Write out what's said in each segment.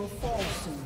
will fall soon.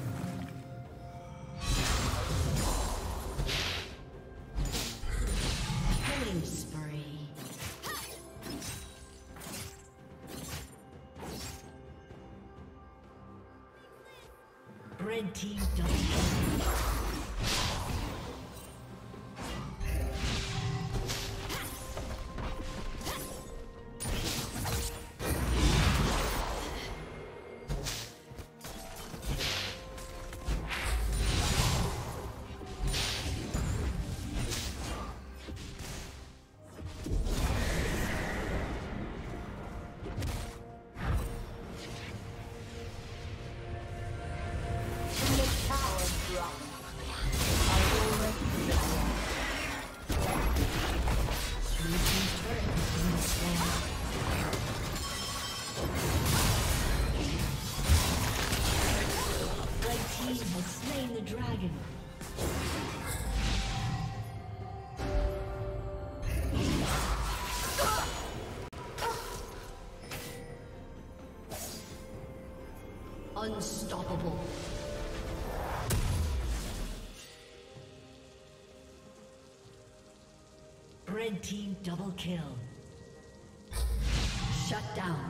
Team double unstoppable. Red team double kill. Shut down.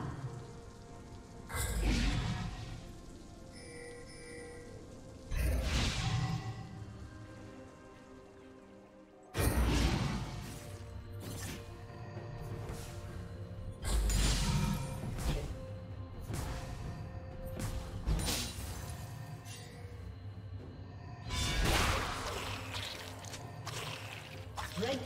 Red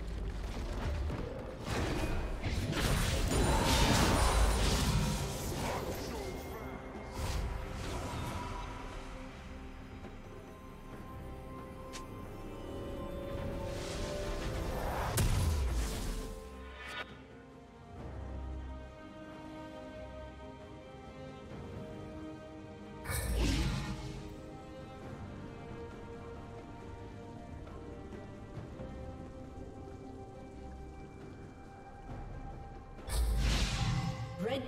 Red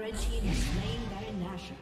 Red team is slain by Nashor.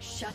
Shut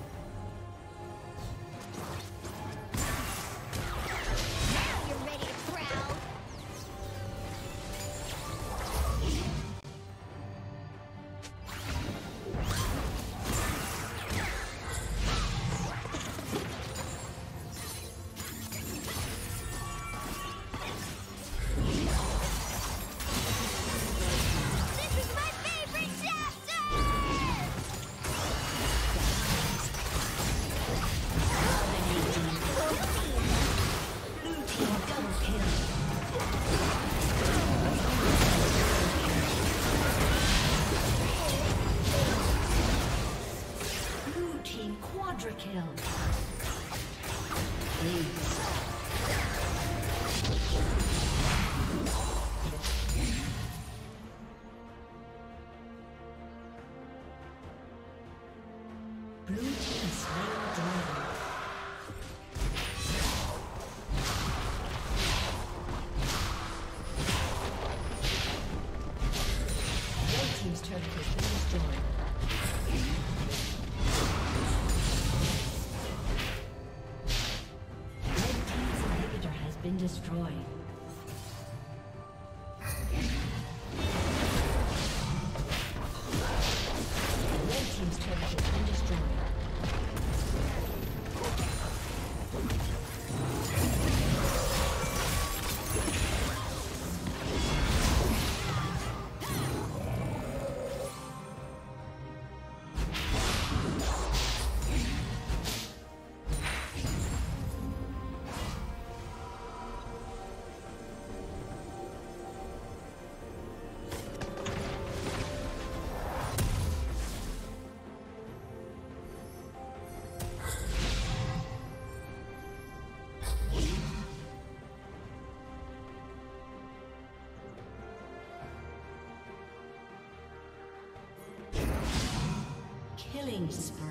Now you're ready to prowl. been destroyed. Killing spree.